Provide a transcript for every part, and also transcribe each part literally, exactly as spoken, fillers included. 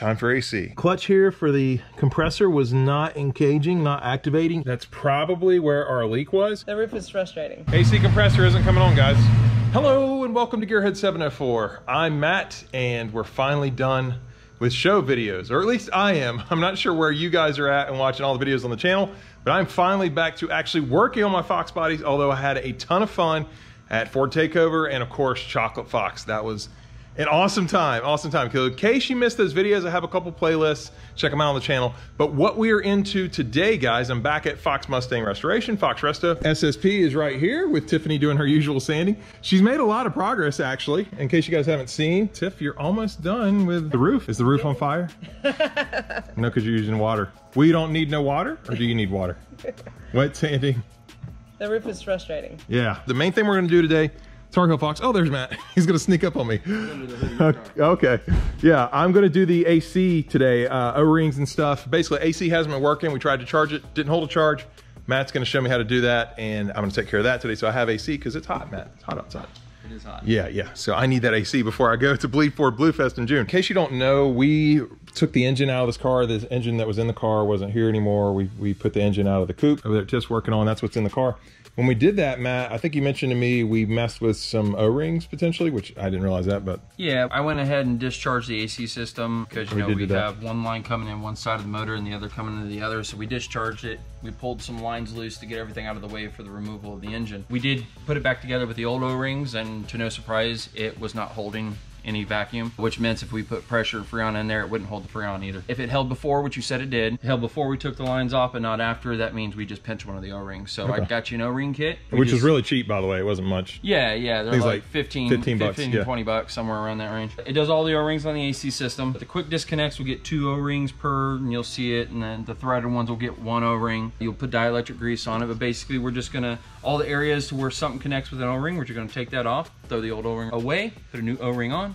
Time for A C. Clutch here for the compressor was not engaging, not activating. That's probably where our leak was. The roof is frustrating. A C compressor isn't coming on, guys. Hello and welcome to GearHead seven oh four. I'm Matt and we're finally done with show videos, or at least I am. I'm not sure where you guys are at and watching all the videos on the channel, but I'm finally back to actually working on my Fox bodies, although I had a ton of fun at Ford Takeover and of course Chocolate Fox. That was an awesome time, awesome time. In case you missed those videos, I have a couple playlists, check them out on the channel. But what we are into today, guys, I'm back at Fox Mustang Restoration, Fox Resto. S S P is right here with Tiffany doing her usual sanding. She's made a lot of progress, actually, in case you guys haven't seen. Tiff, you're almost done with the roof. Is the roof on fire? No, because you're using water. We don't need no water, or do you need water? Wet sanding. The roof is frustrating. Yeah, the main thing we're gonna do today, Targa Fox. Oh, there's Matt. He's going to sneak up on me. Okay. Yeah, I'm going to do the A C today, uh, O-rings and stuff. Basically, A C hasn't been working. We tried to charge it. Didn't hold a charge. Matt's going to show me how to do that, and I'm going to take care of that today. So I have A C because it's hot, Matt. It's hot outside. It is hot. Yeah, yeah. So I need that A C before I go to Bleed Ford Blue Fest in June. In case you don't know, we took the engine out of this car. This engine that was in the car wasn't here anymore. We, we put the engine out of the coupe over there. Tiff's working on. That's what's in the car. When we did that, Matt, I think you mentioned to me we messed with some O-rings potentially, which I didn't realize that, but... Yeah, I went ahead and discharged the A C system because, you know, we have one line coming in one side of the motor and the other coming into the other, so we discharged it. We pulled some lines loose to get everything out of the way for the removal of the engine. We did put it back together with the old O-rings, and to no surprise, it was not holding any vacuum, which meant if we put pressure Freon in there, it wouldn't hold the Freon either. If it held before, which you said it did, it held before we took the lines off and not after, that means we just pinched one of the O-rings. So okay. I got you an O-ring kit. Which just, is really cheap, by the way. It wasn't much. Yeah, yeah. They're like, like fifteen, fifteen bucks, yeah. twenty bucks, somewhere around that range. It does all the O-rings on the A C system. The quick disconnects will get two O-rings per, and you'll see it, and then the threaded ones will get one O-ring. You'll put dielectric grease on it, but basically we're just gonna, all the areas to where something connects with an O-ring, we're just gonna take that off, throw the old O-ring away, put a new O-ring on,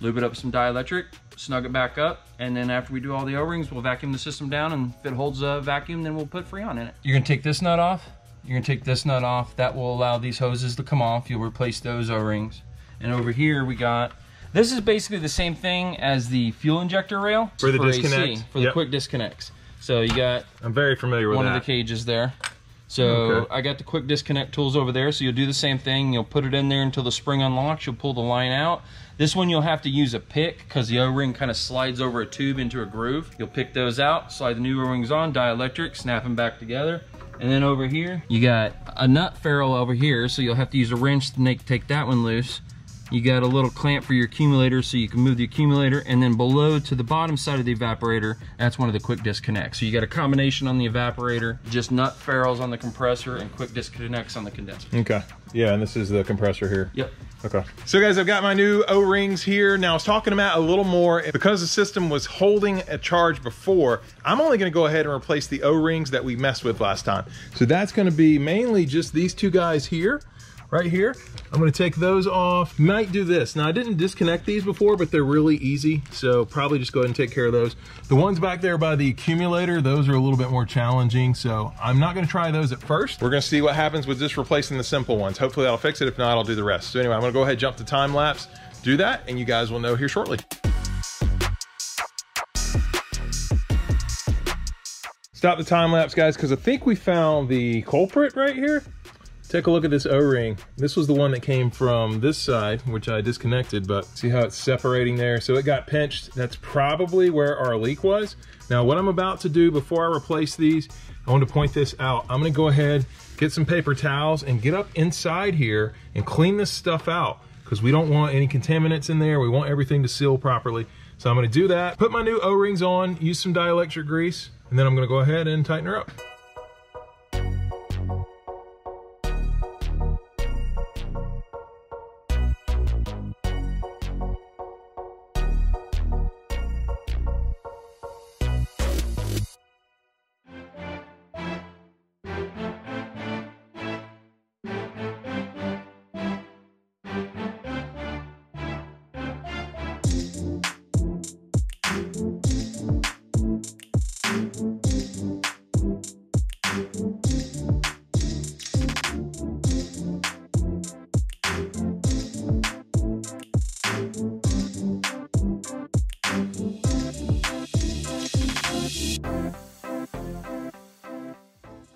lube it up with some dielectric, snug it back up, and then after we do all the O-rings, we'll vacuum the system down, and if it holds a vacuum, then we'll put Freon in it. You're gonna take this nut off, you're gonna take this nut off, that will allow these hoses to come off, you'll replace those O-rings. And over here we got, this is basically the same thing as the fuel injector rail. For the disconnects. For the quick disconnects. So you got I'm very familiar with one of the cages there. So okay. I got the quick disconnect tools over there. So you'll do the same thing. You'll put it in there until the spring unlocks. You'll pull the line out. This one you'll have to use a pick because the O-ring kind of slides over a tube into a groove. You'll pick those out, slide the new O-rings on, dielectric, snap them back together. And then over here, you got a nut ferrule over here. So you'll have to use a wrench to make, take that one loose. You got a little clamp for your accumulator so you can move the accumulator, and then below to the bottom side of the evaporator, that's one of the quick disconnects. So you got a combination on the evaporator, just nut ferrules on the compressor and quick disconnects on the condenser. Okay. Yeah, and this is the compressor here. Yep. Okay. So guys, I've got my new O-rings here. Now I was talking to Matt a little more, because the system was holding a charge before, I'm only gonna go ahead and replace the O-rings that we messed with last time. So that's gonna be mainly just these two guys here. Right here, I'm gonna take those off. Might do this. Now I didn't disconnect these before, but they're really easy. So probably just go ahead and take care of those. The ones back there by the accumulator, those are a little bit more challenging. So I'm not gonna try those at first. We're gonna see what happens with just replacing the simple ones. Hopefully that'll fix it. If not, I'll do the rest. So anyway, I'm gonna go ahead and jump to time lapse, do that, and you guys will know here shortly. Stop the time lapse, guys, because I think we found the culprit right here. Take a look at this O-ring. This was the one that came from this side, which I disconnected, but see how it's separating there? So it got pinched. That's probably where our leak was. Now what I'm about to do before I replace these, I want to point this out. I'm gonna go ahead, get some paper towels and get up inside here and clean this stuff out because we don't want any contaminants in there. We want everything to seal properly. So I'm gonna do that. Put my new O-rings on, use some dielectric grease, and then I'm gonna go ahead and tighten her up.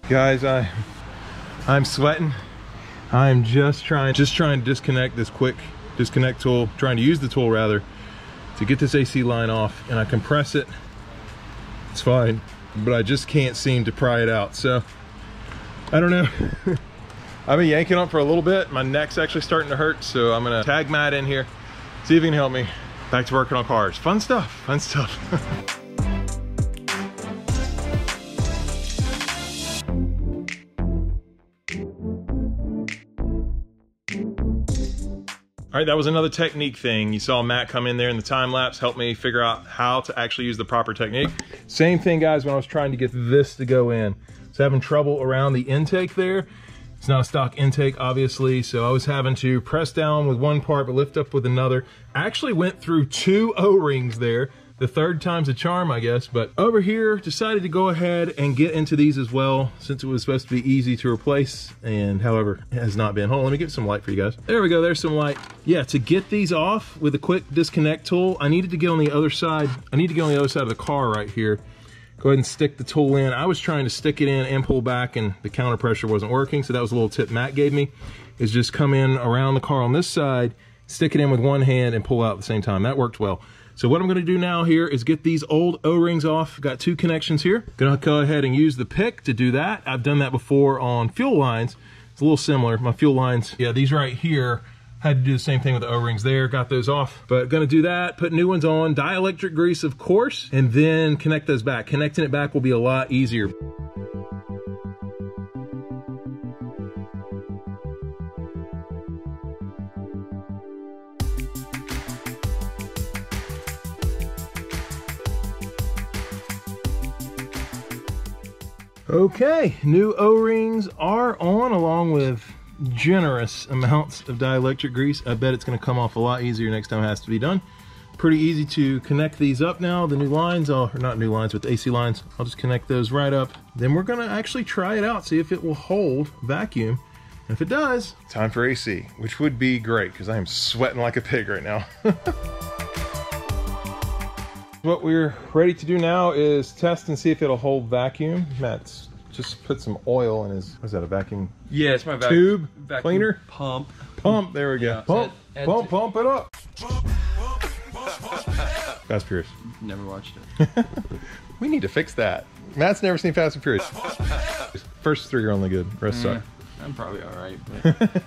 Guys, I, I'm sweating. I'm just trying, just trying to disconnect this quick disconnect tool, trying to use the tool rather, to get this A C line off, and I compress it, it's fine, but I just can't seem to pry it out. So, I don't know. I've been yanking on for a little bit. My neck's actually starting to hurt, so I'm gonna tag Matt in here, see if he can help me. Back to working on cars. Fun stuff, fun stuff. All right, that was another technique thing. You saw Matt come in there in the time lapse, help me figure out how to actually use the proper technique. Same thing, guys, when I was trying to get this to go in. I was having trouble around the intake there. It's not a stock intake, obviously, so I was having to press down with one part but lift up with another. I actually went through two O-rings there. The third time's a charm, I guess, but over here, decided to go ahead and get into these as well, since it was supposed to be easy to replace, and however, it has not been. Hold on, let me get some light for you guys. There we go, there's some light. Yeah, to get these off with a quick disconnect tool, I needed to get on the other side. I need to get on the other side of the car right here. Go ahead and stick the tool in. I was trying to stick it in and pull back, and the counter pressure wasn't working, so that was a little tip Matt gave me, is just come in around the car on this side, stick it in with one hand, and pull out at the same time. That worked well. So what I'm gonna do now here is get these old O-rings off. Got two connections here. Gonna go ahead and use the pick to do that. I've done that before on fuel lines. It's a little similar, my fuel lines. Yeah, these right here, had to do the same thing with the O-rings there, got those off. But gonna do that, put new ones on, dielectric grease, of course, and then connect those back. Connecting it back will be a lot easier. Okay, new O-rings are on, along with generous amounts of dielectric grease. I bet it's gonna come off a lot easier next time it has to be done. Pretty easy to connect these up now. The new lines, I'll, or not new lines, but the A C lines, I'll just connect those right up. Then we're gonna actually try it out, see if it will hold vacuum. And if it does, time for A C, which would be great, because I am sweating like a pig right now. What we're ready to do now is test and see if it'll hold vacuum. Matt's just put some oil in his, what is that, a vacuum? Yeah, it's my vac tube vacuum cleaner? Pump. Pump, there we go. Yeah, pump, add, add pump, pump it up. Fast Furious. Never watched it. We need to fix that. Matt's never seen Fast and Furious. First three are only good, rest mm, suck. I'm probably all right.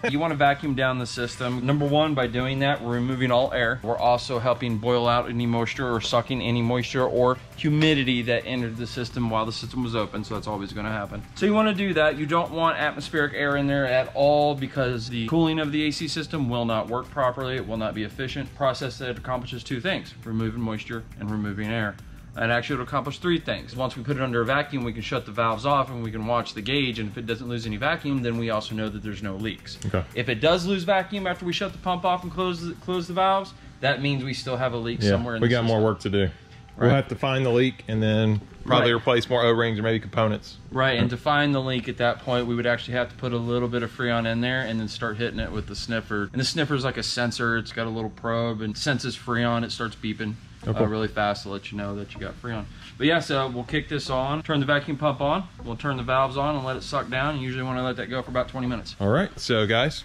But you want to vacuum down the system. Number one, by doing that, we're removing all air. We're also helping boil out any moisture or sucking any moisture or humidity that entered the system while the system was open, so that's always going to happen. So you want to do that. You don't want atmospheric air in there at all, because the cooling of the A C system will not work properly. It will not be efficient. Process that accomplishes two things, removing moisture and removing air. And actually it'll accomplish three things. Once we put it under a vacuum, we can shut the valves off and we can watch the gauge, and if it doesn't lose any vacuum, then we also know that there's no leaks. Okay. If it does lose vacuum after we shut the pump off and close the, close the valves, that means we still have a leak yeah, somewhere in the system. We got more work to do. Right. We'll have to find the leak and then probably right. replace more O-rings or maybe components. Right, and to find the leak at that point, we would actually have to put a little bit of Freon in there and then start hitting it with the sniffer. And the sniffer is like a sensor. It's got a little probe and senses Freon. It starts beeping. Okay. Uh, really fast to let you know that you got Freon. But yeah, so we'll kick this on, turn the vacuum pump on, we'll turn the valves on and let it suck down. You usually want to let that go for about twenty minutes. All right, so guys,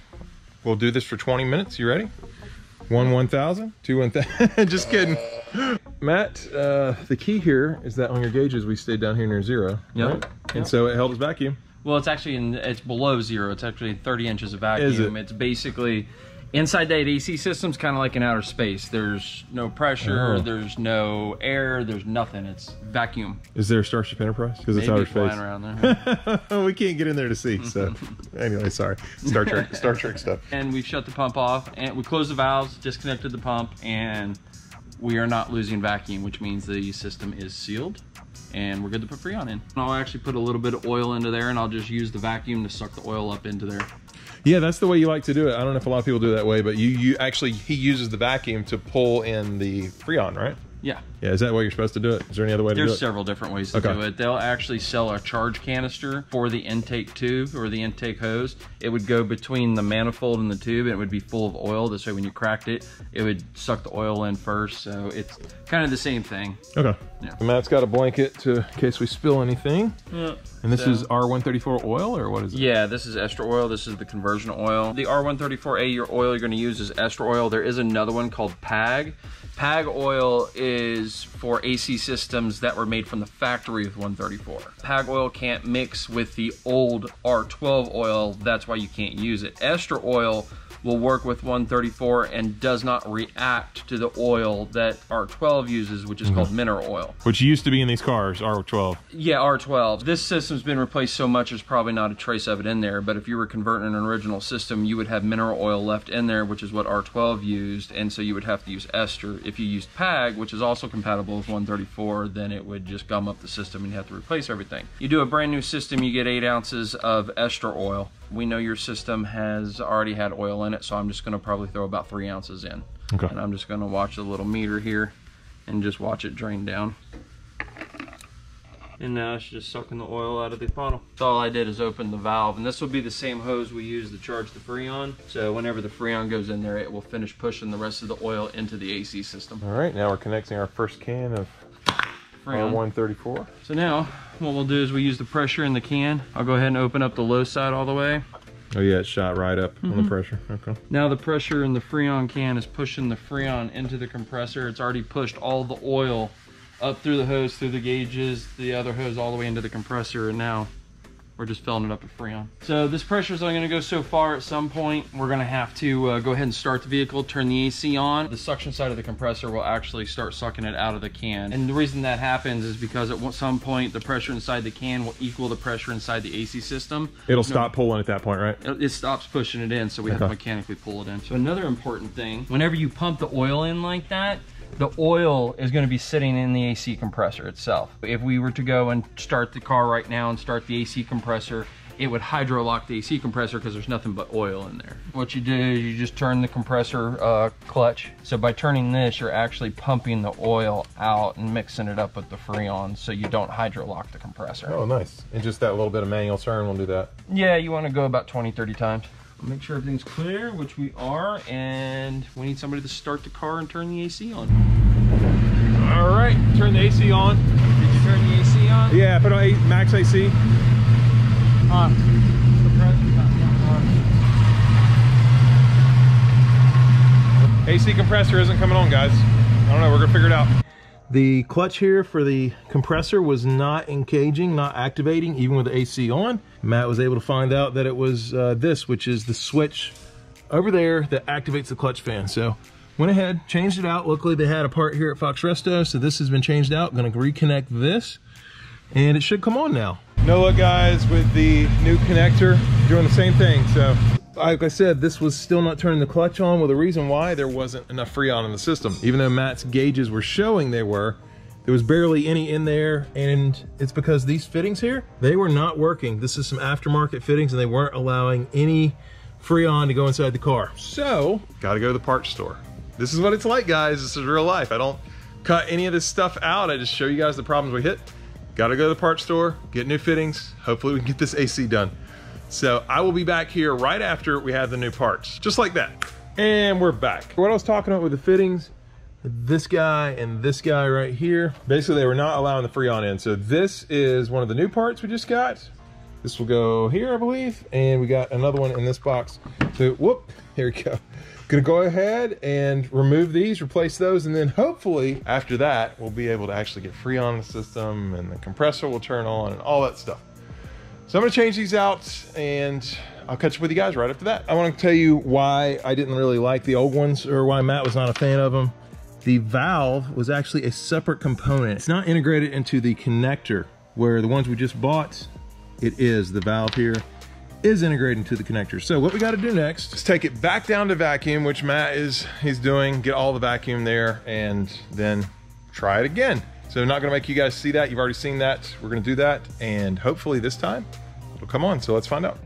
we'll do this for twenty minutes. You ready? One one thousand, two one thousand. Just kidding. Matt, uh, the key here is that on your gauges we stayed down here near zero. Yep. Right? Yep. And so it helps vacuum. Well, it's actually in, it's below zero. It's actually thirty inches of vacuum. Is it? It's basically inside that A C system's kind of like an outer space. There's no pressure, oh. there's no air, there's nothing. It's vacuum. Is there a Starship Enterprise? Because it's outer flying space. Around there. Huh? We can't get in there to see. So anyway, sorry. Star Trek, Star Trek stuff. And we've shut the pump off, and we closed the valves, disconnected the pump, and we are not losing vacuum, which means the system is sealed, and we're good to put Freon in. And I'll actually put a little bit of oil into there, and I'll just use the vacuum to suck the oil up into there. Yeah, that's the way you like to do it. I don't know if a lot of people do it that way, but you, you actually, he uses the vacuum to pull in the Freon, right? Yeah. Yeah, is that the way you're supposed to do it? Is there any other way to There's do it? There's several different ways to okay. do it. They'll actually sell a charge canister for the intake tube or the intake hose. It would go between the manifold and the tube, and it would be full of oil. This way when you cracked it, it would suck the oil in first. So it's kind of the same thing. Okay. Yeah. Matt's got a blanket to, in case we spill anything. Yeah. And this so, is R one thirty-four oil, or what is it? Yeah, this is ester oil. This is the conversion oil. The R one thirty-four A, your oil you're gonna use is ester oil. There is another one called P A G. P A G oil is for A C systems that were made from the factory with one thirty-four. P A G oil can't mix with the old R twelve oil. That's why you can't use it. Ester oil will work with one thirty-four and does not react to the oil that R twelve uses, which is mm-hmm. called mineral oil. Which used to be in these cars, R twelve. Yeah, R twelve. This system's been replaced so much, there's probably not a trace of it in there, but if you were converting an original system, you would have mineral oil left in there, which is what R twelve used, and so you would have to use ester. If you used P A G, which is also compatible with one thirty-four, then it would just gum up the system and you have to replace everything. You do a brand new system, you get eight ounces of ester oil. We know your system has already had oil in it, so I'm just going to probably throw about three ounces in. Okay. And I'm just going to watch the little meter here and just watch it drain down. And now it's just sucking the oil out of the funnel. So all I did is open the valve, and this will be the same hose we use to charge the Freon. So whenever the Freon goes in there, it will finish pushing the rest of the oil into the A C system. All right, now we're connecting our first can of R one thirty-four. So now what we'll do is we use the pressure in the can. I'll go ahead and open up the low side all the way. Oh yeah, it shot right up mm-hmm. on the pressure. Okay. Now the pressure in the Freon can is pushing the Freon into the compressor. It's already pushed all the oil up through the hose, through the gauges, the other hose all the way into the compressor, and now we're just filling it up with Freon. So this pressure is only going to go so far. At some point, we're going to have to uh, go ahead and start the vehicle, turn the A C on. The suction side of the compressor will actually start sucking it out of the can. And the reason that happens is because at some point, the pressure inside the can will equal the pressure inside the A C system. It'll no, stop pulling at that point, right? It, it stops pushing it in, so we okay. have to mechanically pull it in. So another important thing, whenever you pump the oil in like that, the oil is going to be sitting in the A C compressor itself. If we were to go and start the car right now and start the A C compressor, it would hydrolock the A C compressor because there's nothing but oil in there. What you do is you just turn the compressor uh, clutch. So by turning this, you're actually pumping the oil out and mixing it up with the Freon so you don't hydrolock the compressor. Oh, nice. And just that little bit of manual turn will do that. Yeah, you want to go about twenty, thirty times. Make sure everything's clear, which we are, and we need somebody to start the car and turn the A C on. All right, turn the A C on. Did you turn the A C on? Yeah, put on eight, max A C. On. A C compressor isn't coming on, guys. I don't know, we're gonna figure it out. The clutch here for the compressor was not engaging, not activating, even with the A C on. Matt was able to find out that it was uh, this, which is the switch over there that activates the clutch fan. So went ahead, changed it out. Luckily they had a part here at Fox Resto, so this has been changed out. I'm gonna reconnect this, and it should come on now. Noah, guys, with the new connector, doing the same thing, so. Like I said, this was still not turning the clutch on. Well, the reason why, there wasn't enough Freon in the system. Even though Matt's gauges were showing they were, there was barely any in there, and it's because these fittings here, they were not working. This is some aftermarket fittings, and they weren't allowing any Freon to go inside the car. So, gotta go to the parts store. This is what it's like, guys. This is real life. I don't cut any of this stuff out. I just show you guys the problems we hit. Gotta go to the parts store, get new fittings. Hopefully we can get this A C done. So I will be back here right after we have the new parts, just like that. And we're back. What I was talking about with the fittings, this guy and this guy right here, basically they were not allowing the Freon in. So this is one of the new parts we just got. This will go here, I believe. And we got another one in this box. So whoop, here we go. Gonna go ahead and remove these, replace those, and then hopefully after that, we'll be able to actually get Freon in the system and the compressor will turn on and all that stuff. So I'm gonna change these out and I'll catch up with you guys right after that. I wanna tell you why I didn't really like the old ones or why Matt was not a fan of them. The valve was actually a separate component. It's not integrated into the connector, where the ones we just bought, it is. The valve here is integrated into the connector. So what we gotta do next is take it back down to vacuum, which Matt is he's doing, get all the vacuum there and then try it again. So I'm not gonna make you guys see that. You've already seen that. We're gonna do that, and hopefully this time it'll come on. So let's find out.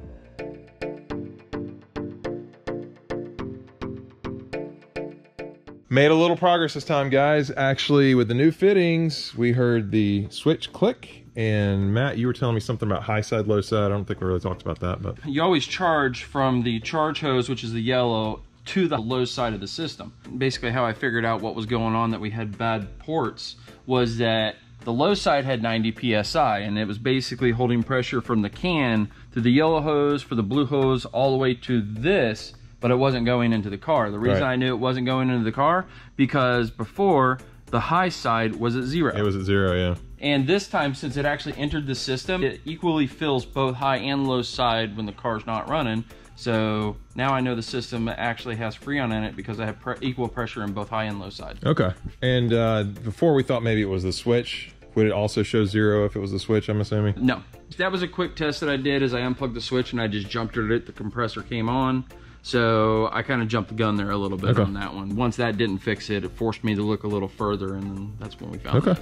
Made a little progress this time, guys. Actually, with the new fittings, we heard the switch click. And Matt, you were telling me something about high side, low side. I don't think we really talked about that, but you always charge from the charge hose, which is the yellow, to the low side of the system. Basically, how I figured out what was going on, that we had bad ports, was that the low side had ninety P S I, and it was basically holding pressure from the can through the yellow hose, for the blue hose, all the way to this, but it wasn't going into the car. The reason right. I knew it wasn't going into the car, because before, the high side was at zero. It was at zero, yeah. And this time, since it actually entered the system, it equally fills both high and low side when the car's not running. So now I know the system actually has Freon in it, because I have pre equal pressure in both high and low side. Okay. And uh, before we thought maybe it was the switch. Would it also show zero if it was the switch, I'm assuming? No. That was a quick test that I did, is I unplugged the switch and I just jumped at it. The compressor came on. So I kind of jumped the gun there a little bit okay. on that one. Once that didn't fix it, it forced me to look a little further, and then that's when we found okay.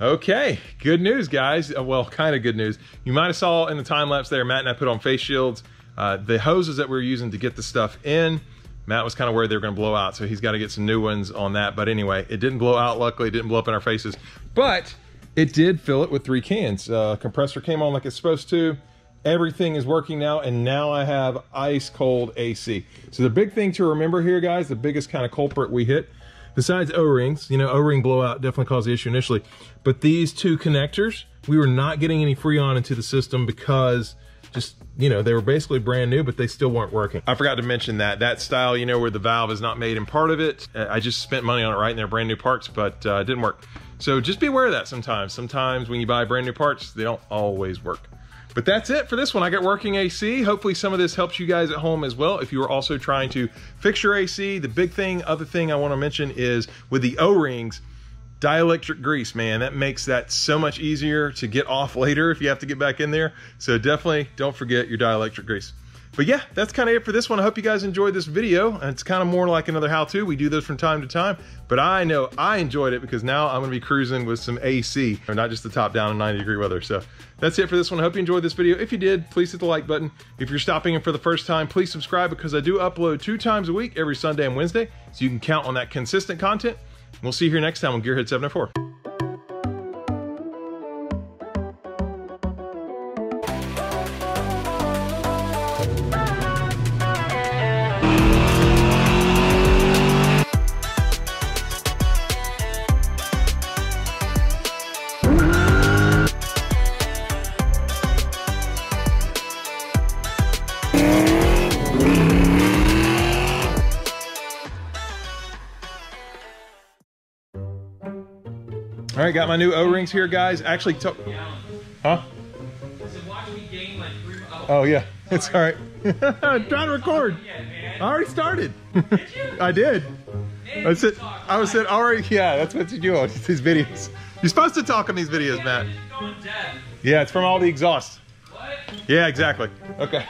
this. Okay, good news, guys. Well, kind of good news. You might have saw in the time lapse there, Matt and I put on face shields. Uh, the hoses that we were using to get the stuff in, Matt was kind of worried they were going to blow out, so he's got to get some new ones on that. But anyway, it didn't blow out, luckily. It didn't blow up in our faces. But it did fill it with three cans. Uh, compressor came on like it's supposed to. Everything is working now, and now I have ice cold A C. So the big thing to remember here, guys, the biggest kind of culprit we hit, besides O-rings, you know, O-ring blowout definitely caused the issue initially, but these two connectors, we were not getting any Freon into the system because just, you know, they were basically brand new, but they still weren't working. I forgot to mention that, that style, you know, where the valve is not made in part of it. I just spent money on it, right, and they're brand new parts, but uh, it didn't work. So just be aware of that sometimes. Sometimes when you buy brand new parts, they don't always work. But that's it for this one. I got working A C. Hopefully some of this helps you guys at home as well if you are also trying to fix your A C. The big thing, other thing I want to mention is with the O-rings, dielectric grease, man, that makes that so much easier to get off later if you have to get back in there. So definitely don't forget your dielectric grease. But yeah, that's kind of it for this one. I hope you guys enjoyed this video. It's kind of more like another how-to. We do those from time to time, but I know I enjoyed it because now I'm gonna be cruising with some A C, or not just the top down in ninety degree weather. So that's it for this one. I hope you enjoyed this video. If you did, please hit the like button. If you're stopping in for the first time, please subscribe, because I do upload two times a week, every Sunday and Wednesday. So you can count on that consistent content. We'll see you here next time on GearHead seven oh four. All right, got my new O-rings here, guys. Actually, to huh? Oh yeah, it's all right. I'm trying to record. I already started. Did you? I did. I said, I was said, already. Yeah, that's what you do on these videos. You're supposed to talk on these videos, Matt. Yeah, it's from all the exhaust. What? Yeah, exactly. Okay.